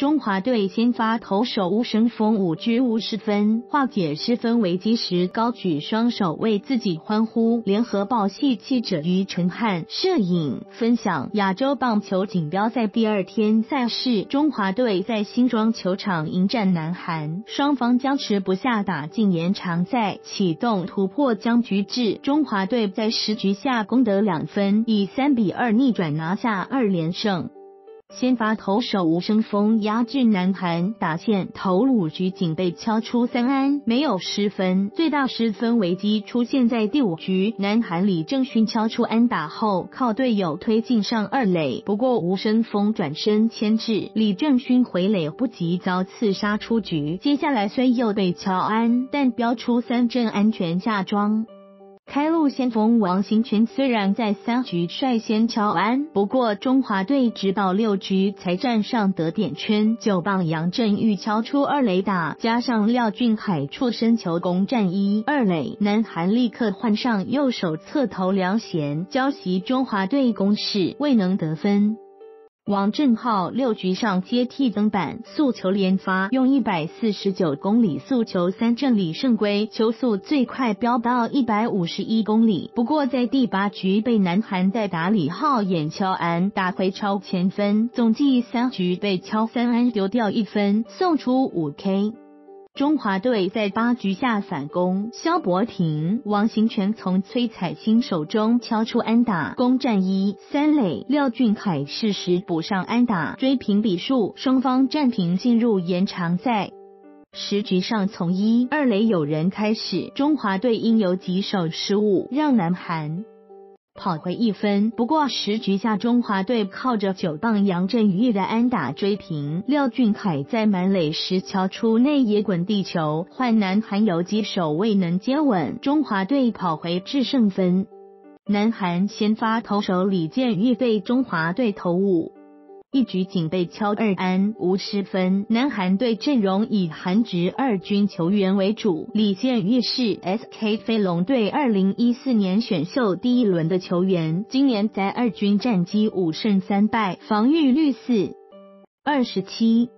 中华队先发投手吴声峰5支无失分，化解失分危机时，高举双手为自己欢呼。联合报系记者于承翰摄影分享：亚洲棒球锦标赛第二天赛事，中华队在新庄球场迎战南韩，双方僵持不下，打进延长赛，启动突破僵局制。中华队在10局下攻得2分，以3-2逆转拿下2连胜。 先发投手吴声峰压制南韩，打线头5局仅被敲出3安，没有失分。最大失分危机出现在第5局，南韩李正勋敲出安打后，靠队友推进上2垒，不过吴声峰转身牵制，李正勋回垒不及遭刺杀出局。接下来虽又被敲安，但标出3振安全下庄。 开路先锋王兴全虽然在3局率先敲安，不过中华队直到6局才站上得点圈。9棒杨振玉敲出2垒打，加上廖俊海触身球攻占1、2垒，南韩立刻换上右手侧投梁贤，交袭中华队攻势，未能得分。 王正皓6局上接替登板，速球连发，用149公里速球3振李胜圭，球速最快飙到151公里。不过在第8局被南韩代打李浩衍敲安，打回超前分，总计3局被敲3安，丢掉1分，送出5K。 中华队在8局下反攻，萧伯廷、王行全从崔彩星手中敲出安打，攻占1、3垒；廖俊凯适时补上安打，追平比数，双方战平进入延长赛。 10局上从1、2垒有人开始，中华队因有几手失误让南韩 跑回1分，不过10局下中华队靠着9棒杨振宇的安打追平，廖俊凯在满垒时敲出内野滚地球，换南韩游击手未能接稳，中华队跑回制胜分。南韩先发投手李建玉被中华队投5局仅被敲2安无失分。南韩队阵容以韩职2军球员为主，李建玉是 SK 飞龙队2014年选秀第1轮的球员，今年在2军战绩5胜3败，防御率4.27。